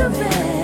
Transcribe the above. of it.